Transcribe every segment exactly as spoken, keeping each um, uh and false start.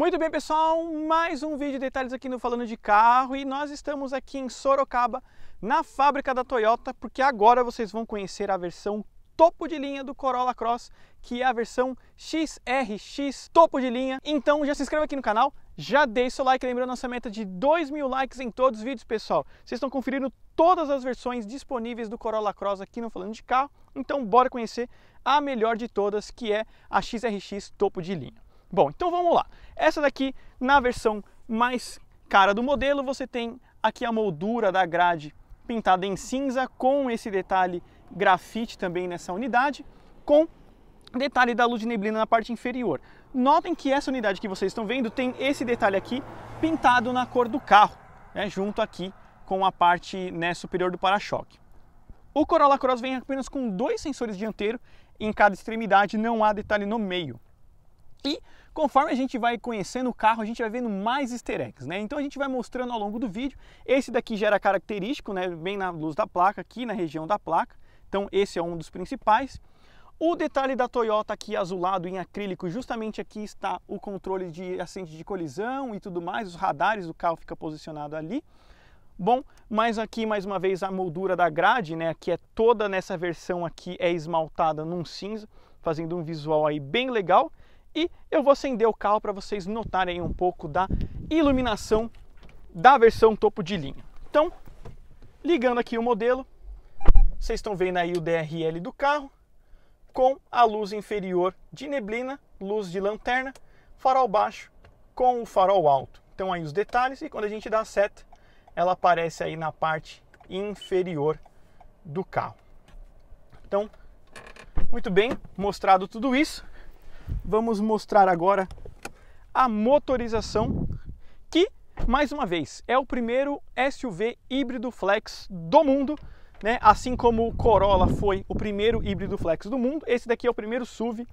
Muito bem, pessoal, mais um vídeo de detalhes aqui no Falando de Carro, e nós estamos aqui em Sorocaba, na fábrica da Toyota, porque agora vocês vão conhecer a versão topo de linha do Corolla Cross, que é a versão X R X topo de linha. Então já se inscreva aqui no canal, já deixe seu like, lembrando nossa meta de dois mil likes em todos os vídeos, pessoal. Vocês estão conferindo todas as versões disponíveis do Corolla Cross aqui no Falando de Carro, então bora conhecer a melhor de todas, que é a X R X topo de linha. Bom, então vamos lá. Essa daqui, na versão mais cara do modelo, você tem aqui a moldura da grade pintada em cinza, com esse detalhe grafite também nessa unidade, com detalhe da luz de neblina na parte inferior. Notem que essa unidade que vocês estão vendo tem esse detalhe aqui pintado na cor do carro, né, junto aqui com a parte, né, superior do para-choque. O Corolla Cross vem apenas com dois sensores dianteiros em cada extremidade, não há detalhe no meio. E conforme a gente vai conhecendo o carro, a gente vai vendo mais easter eggs, né? Então a gente vai mostrando ao longo do vídeo. Esse daqui já era característico, né? Bem na luz da placa, aqui na região da placa. Então esse é um dos principais. O detalhe da Toyota aqui azulado em acrílico, justamente aqui está o controle de assistente de colisão e tudo mais. Os radares do carro fica posicionado ali. Bom, mas aqui mais uma vez a moldura da grade, né? Que é toda nessa versão aqui é esmaltada num cinza, fazendo um visual aí bem legal. E eu vou acender o carro para vocês notarem um pouco da iluminação da versão topo de linha. Então, ligando aqui o modelo, vocês estão vendo aí o D R L do carro, com a luz inferior de neblina, luz de lanterna, farol baixo com o farol alto. Então aí os detalhes, e quando a gente dá a seta, ela aparece aí na parte inferior do carro. Então, muito bem, mostrado tudo isso. Vamos mostrar agora a motorização, que, mais uma vez, é o primeiro S U V híbrido flex do mundo, né? Assim como o Corolla foi o primeiro híbrido flex do mundo, esse daqui é o primeiro S U V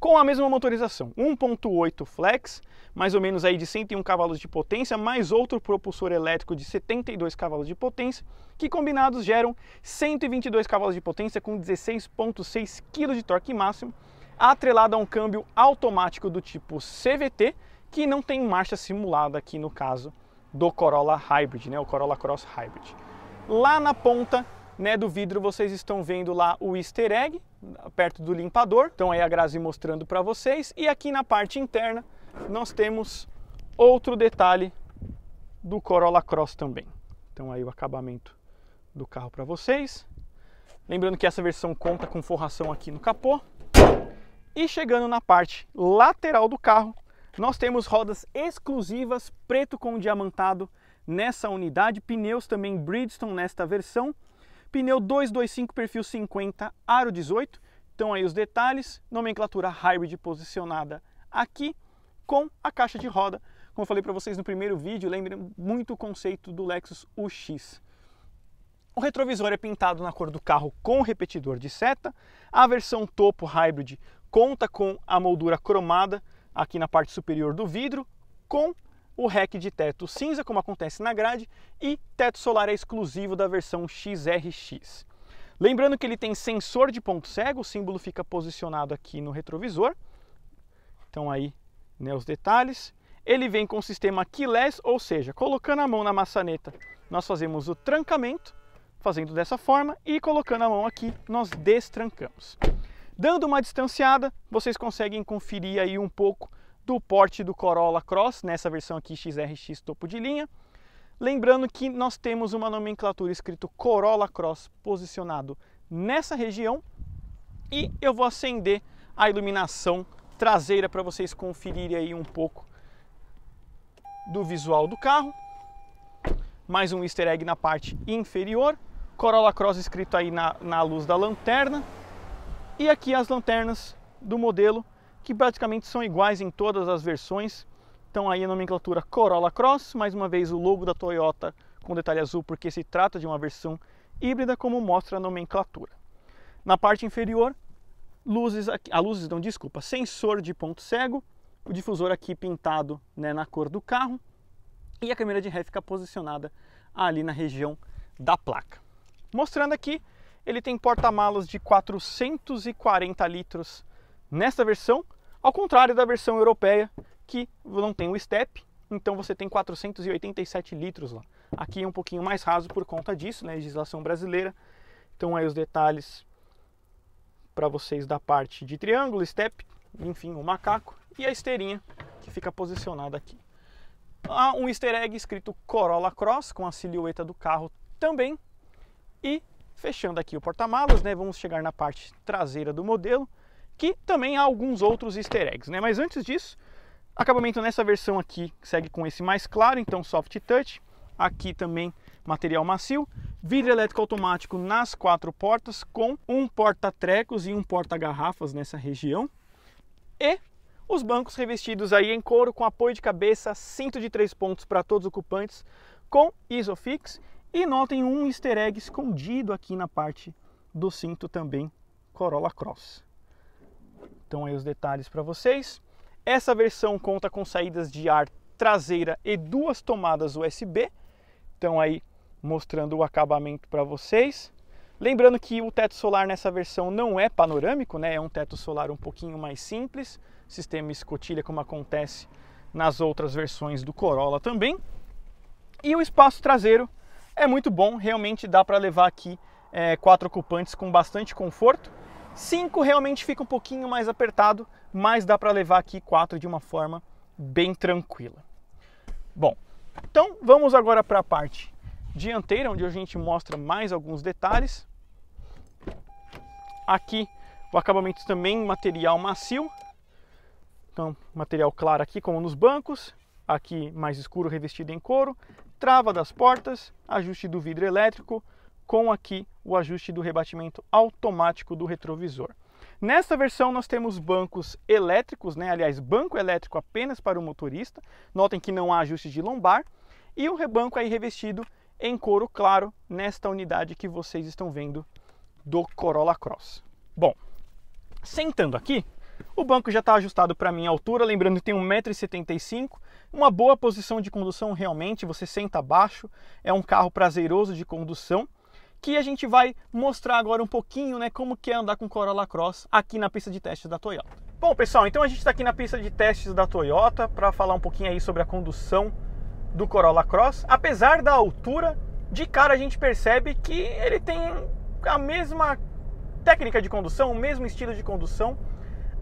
com a mesma motorização, um ponto oito flex, mais ou menos aí de cento e um cavalos de potência, mais outro propulsor elétrico de setenta e dois cavalos de potência, que combinados geram cento e vinte e dois cavalos de potência com dezesseis vírgula seis kg de torque máximo, atrelado a um câmbio automático do tipo C V T, que não tem marcha simulada aqui no caso do Corolla Hybrid, né? O Corolla Cross Hybrid. Lá na ponta, né, do vidro vocês estão vendo lá o easter egg, perto do limpador, então aí a Grazi mostrando para vocês. E aqui na parte interna nós temos outro detalhe do Corolla Cross também. Então aí o acabamento do carro para vocês. Lembrando que essa versão conta com forração aqui no capô. E chegando na parte lateral do carro, nós temos rodas exclusivas preto com diamantado nessa unidade, pneus também Bridgestone nesta versão, pneu dois dois cinco perfil cinquenta, aro dezoito, então aí os detalhes, nomenclatura hybrid posicionada aqui com a caixa de roda, como eu falei para vocês no primeiro vídeo, lembrem muito o conceito do Lexus U X. O retrovisor é pintado na cor do carro com repetidor de seta, a versão topo hybrid conta com a moldura cromada aqui na parte superior do vidro, com o rack de teto cinza, como acontece na grade, e teto solar é exclusivo da versão X R X. Lembrando que ele tem sensor de ponto cego, o símbolo fica posicionado aqui no retrovisor. Então aí, né, os detalhes. Ele vem com o sistema keyless, ou seja, colocando a mão na maçaneta, nós fazemos o trancamento, fazendo dessa forma, e colocando a mão aqui, nós destrancamos. Dando uma distanciada, vocês conseguem conferir aí um pouco do porte do Corolla Cross, nessa versão aqui X R X topo de linha. Lembrando que nós temos uma nomenclatura escrito Corolla Cross posicionado nessa região. E eu vou acender a iluminação traseira para vocês conferirem aí um pouco do visual do carro. Mais um easter egg na parte inferior. Corolla Cross escrito aí na, na luz da lanterna. E aqui as lanternas do modelo, que praticamente são iguais em todas as versões. Então aí a nomenclatura Corolla Cross, mais uma vez o logo da Toyota com detalhe azul, porque se trata de uma versão híbrida, como mostra a nomenclatura. Na parte inferior, luzes, a luzes, não, desculpa, sensor de ponto cego, o difusor aqui pintado, né, na cor do carro, e a câmera de ré fica posicionada ali na região da placa. Mostrando aqui, ele tem porta-malas de quatrocentos e quarenta litros nesta versão, ao contrário da versão europeia, que não tem o step, então você tem quatrocentos e oitenta e sete litros lá. Aqui é um pouquinho mais raso por conta disso, né, legislação brasileira. Então aí os detalhes para vocês da parte de triângulo, step, enfim, o macaco e a esteirinha que fica posicionada aqui. Há um easter egg escrito Corolla Cross com a silhueta do carro também. E fechando aqui o porta-malas, né, vamos chegar na parte traseira do modelo, que também há alguns outros easter eggs, né? Mas antes disso, acabamento nessa versão aqui segue com esse mais claro, então soft touch. Aqui também material macio, vidro elétrico automático nas quatro portas, com um porta-trecos e um porta-garrafas nessa região. E os bancos revestidos aí em couro, com apoio de cabeça, cinto de três pontos para todos os ocupantes, com Isofix. E notem um easter egg escondido aqui na parte do cinto também, Corolla Cross. Então aí os detalhes para vocês. Essa versão conta com saídas de ar traseira e duas tomadas U S B. Então aí mostrando o acabamento para vocês. Lembrando que o teto solar nessa versão não é panorâmico, né? É um teto solar um pouquinho mais simples, sistema escotilha, como acontece nas outras versões do Corolla também. E o espaço traseiro é muito bom, realmente dá para levar aqui é, quatro ocupantes com bastante conforto. Cinco realmente fica um pouquinho mais apertado, mas dá para levar aqui quatro de uma forma bem tranquila. Bom, então vamos agora para a parte dianteira, onde a gente mostra mais alguns detalhes. Aqui o acabamento também material macio, então material claro aqui como nos bancos, aqui mais escuro revestido em couro, trava das portas, ajuste do vidro elétrico, com aqui o ajuste do rebatimento automático do retrovisor. Nesta versão nós temos bancos elétricos, né? Aliás, banco elétrico apenas para o motorista. Notem que não há ajuste de lombar. E o rebanco aí revestido em couro claro nesta unidade que vocês estão vendo do Corolla Cross. Bom, sentando aqui, o banco já está ajustado para a minha altura. Lembrando que tem um metro e setenta e cinco, uma boa posição de condução realmente. Você senta baixo, é um carro prazeroso de condução. Que a gente vai mostrar agora um pouquinho, né, como que é andar com Corolla Cross aqui na pista de testes da Toyota. Bom, pessoal, então a gente está aqui na pista de testes da Toyota para falar um pouquinho aí sobre a condução do Corolla Cross. Apesar da altura, de cara a gente percebe que ele tem a mesma técnica de condução, o mesmo estilo de condução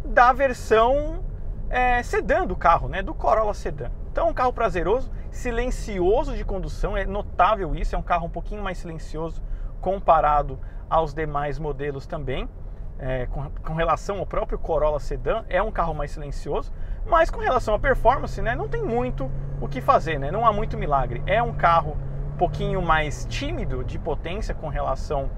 da versão é, sedã do carro, né, do Corolla Sedan. Então, um carro prazeroso, silencioso de condução, é notável isso, é um carro um pouquinho mais silencioso comparado aos demais modelos também, é, com, com relação ao próprio Corolla Sedan, é um carro mais silencioso, mas com relação à performance, né, não tem muito o que fazer, né, não há muito milagre. É um carro um pouquinho mais tímido de potência com relação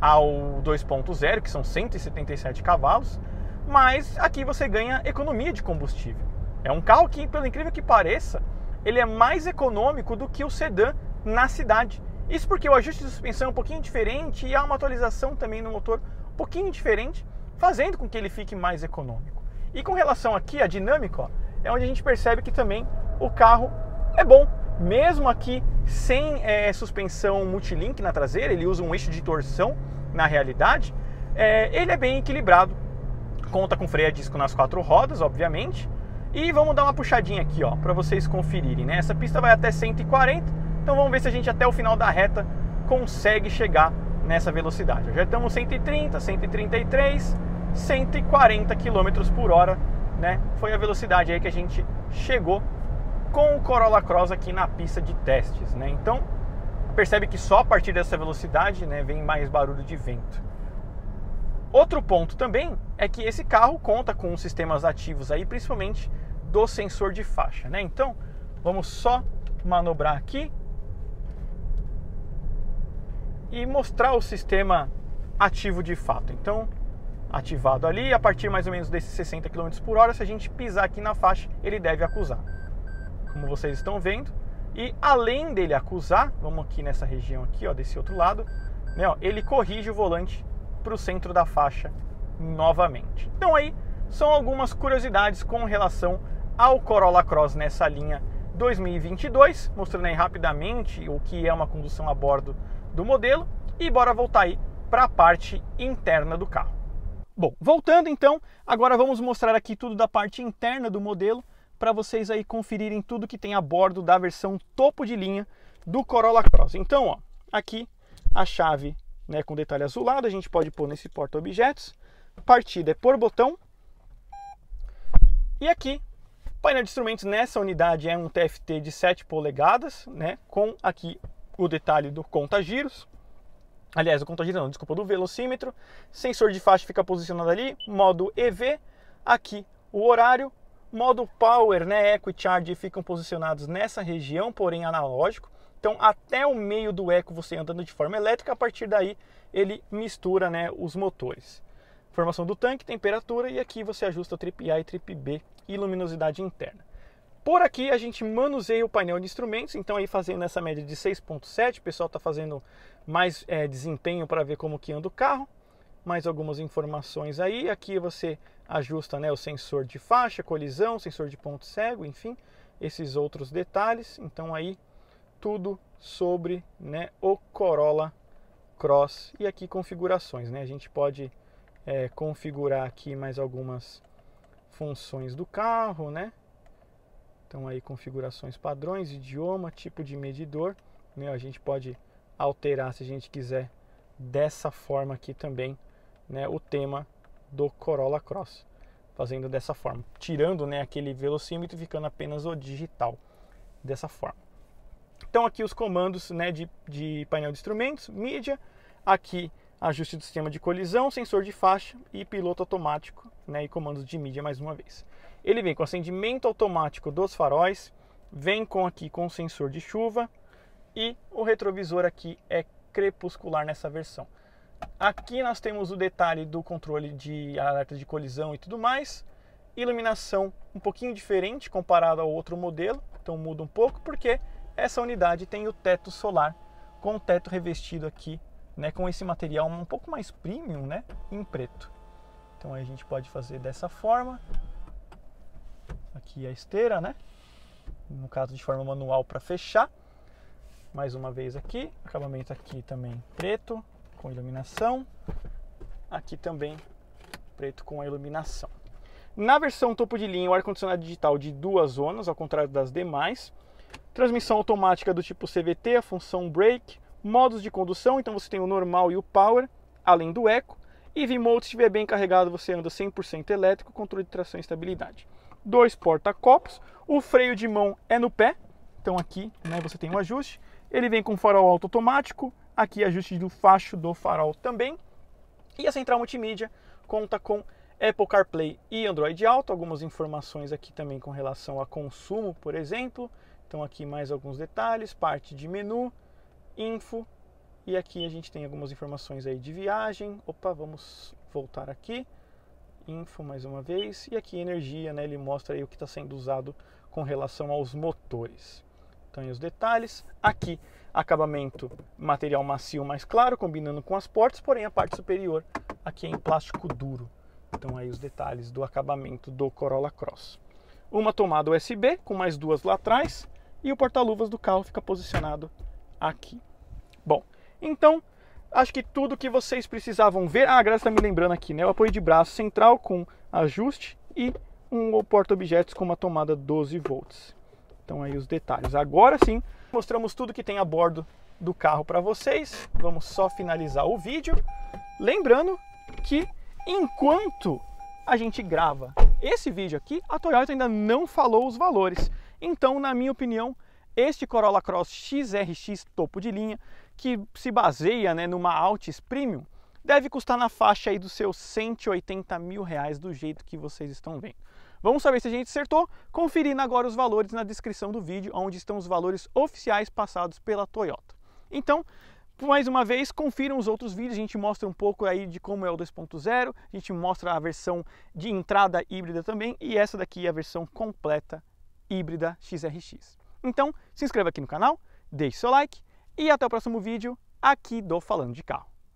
ao dois ponto zero, que são cento e setenta e sete cavalos, mas aqui você ganha economia de combustível. É um carro que, pelo incrível que pareça, ele é mais econômico do que o Sedan na cidade. Isso porque o ajuste de suspensão é um pouquinho diferente e há uma atualização também no motor um pouquinho diferente, fazendo com que ele fique mais econômico. E com relação aqui à dinâmica, ó, é onde a gente percebe que também o carro é bom. Mesmo aqui sem é, suspensão multilink na traseira, ele usa um eixo de torção na realidade, é, ele é bem equilibrado. Conta com freio a disco nas quatro rodas, obviamente. E vamos dar uma puxadinha aqui, ó, para vocês conferirem, né? Essa pista vai até cento e quarenta. Então vamos ver se a gente até o final da reta consegue chegar nessa velocidade. Já estamos cento e trinta, cento e trinta e três, cento e quarenta quilômetros por hora, né? Foi a velocidade aí que a gente chegou com o Corolla Cross aqui na pista de testes, né? Então percebe que só a partir dessa velocidade, né, vem mais barulho de vento. Outro ponto também é que esse carro conta com sistemas ativos aí, principalmente do sensor de faixa, né? Então vamos só manobrar aqui e mostrar o sistema ativo de fato. Então, ativado ali, a partir mais ou menos desses sessenta quilômetros por hora, se a gente pisar aqui na faixa, ele deve acusar. Como vocês estão vendo. E além dele acusar, vamos aqui nessa região aqui, ó, desse outro lado, né, ó, ele corrige o volante para o centro da faixa novamente. Então aí são algumas curiosidades com relação ao Corolla Cross nessa linha dois mil e vinte e dois, mostrando aí rapidamente o que é uma condução a bordo do modelo, e bora voltar aí para a parte interna do carro. Bom, voltando então, agora vamos mostrar aqui tudo da parte interna do modelo para vocês aí conferirem tudo que tem a bordo da versão topo de linha do Corolla Cross. Então, ó, aqui a chave, né, com detalhe azulado, a gente pode pôr nesse porta-objetos. Partida é por botão. E aqui, painel de instrumentos nessa unidade é um T F T de sete polegadas, né, com aqui o detalhe do conta-giros. Aliás, o conta-giros não, desculpa, do velocímetro. Sensor de faixa fica posicionado ali, modo E V, aqui o horário, modo Power, né, Eco e Charge ficam posicionados nessa região, porém analógico. Então, até o meio do Eco você andando de forma elétrica, a partir daí ele mistura, né, os motores. Formação do tanque, temperatura, e aqui você ajusta o trip A e trip B e luminosidade interna. Por aqui a gente manuseia o painel de instrumentos, então aí fazendo essa média de seis ponto sete, o pessoal está fazendo mais é, desempenho para ver como que anda o carro. Mais algumas informações aí, aqui você ajusta, né, o sensor de faixa, colisão, sensor de ponto cego, enfim, esses outros detalhes. Então aí tudo sobre, né, o Corolla Cross. E aqui configurações, né, a gente pode é, configurar aqui mais algumas funções do carro, né. Então aí configurações, padrões, idioma, tipo de medidor, né? A gente pode alterar, se a gente quiser, dessa forma aqui também, né, o tema do Corolla Cross, fazendo dessa forma, tirando, né, aquele velocímetro, ficando apenas o digital, dessa forma. Então aqui os comandos, né, de, de painel de instrumentos, mídia, aqui ajuste do sistema de colisão, sensor de faixa e piloto automático, né, e comandos de mídia mais uma vez. Ele vem com acendimento automático dos faróis, vem com aqui com sensor de chuva, e o retrovisor aqui é crepuscular nessa versão. Aqui nós temos o detalhe do controle de alerta de colisão e tudo mais. Iluminação um pouquinho diferente comparado ao outro modelo, então muda um pouco porque essa unidade tem o teto solar com o teto revestido aqui, né, com esse material um pouco mais premium, né, em preto. Então aí a gente pode fazer dessa forma. Aqui a esteira, né? No caso de forma manual para fechar. Mais uma vez aqui, acabamento aqui também preto com iluminação. Aqui também preto com a iluminação. Na versão topo de linha, o ar-condicionado digital de duas zonas, ao contrário das demais. Transmissão automática do tipo C V T, a função brake, modos de condução, então você tem o normal e o power, além do eco. E V-Mode, se estiver bem carregado, você anda cem por cento elétrico, controle de tração e estabilidade. Dois porta-copos, o freio de mão é no pé, então aqui, né, você tem um ajuste. Ele vem com farol alto automático, aqui ajuste do facho do farol também. E a central multimídia conta com Apple CarPlay e Android Auto, algumas informações aqui também com relação a consumo, por exemplo. Então aqui mais alguns detalhes, parte de menu, info, e aqui a gente tem algumas informações aí de viagem. Opa, vamos voltar aqui. Info mais uma vez, e aqui energia, né, ele mostra aí o que está sendo usado com relação aos motores. Então aí os detalhes, aqui acabamento material macio mais claro, combinando com as portas, porém a parte superior aqui é em plástico duro. Então aí os detalhes do acabamento do Corolla Cross. Uma tomada U S B com mais duas lá atrás, e o porta-luvas do carro fica posicionado aqui. Bom, então acho que tudo que vocês precisavam ver. Ah, a Graça está me lembrando aqui, né? O apoio de braço central com ajuste e um porta-objetos com uma tomada doze volts. Então aí os detalhes. Agora sim, mostramos tudo que tem a bordo do carro para vocês. Vamos só finalizar o vídeo. Lembrando que enquanto a gente grava esse vídeo aqui, a Toyota ainda não falou os valores. Então, na minha opinião, este Corolla Cross X R X topo de linha, que se baseia, né, numa Altis Premium, deve custar na faixa aí dos seus cento e oitenta mil reais, do jeito que vocês estão vendo. Vamos saber se a gente acertou? Conferindo agora os valores na descrição do vídeo, onde estão os valores oficiais passados pela Toyota. Então, mais uma vez, confiram os outros vídeos, a gente mostra um pouco aí de como é o dois ponto zero, a gente mostra a versão de entrada híbrida também, e essa daqui é a versão completa híbrida X R X. Então, se inscreva aqui no canal, deixe seu like e até o próximo vídeo aqui do Falando de Carro.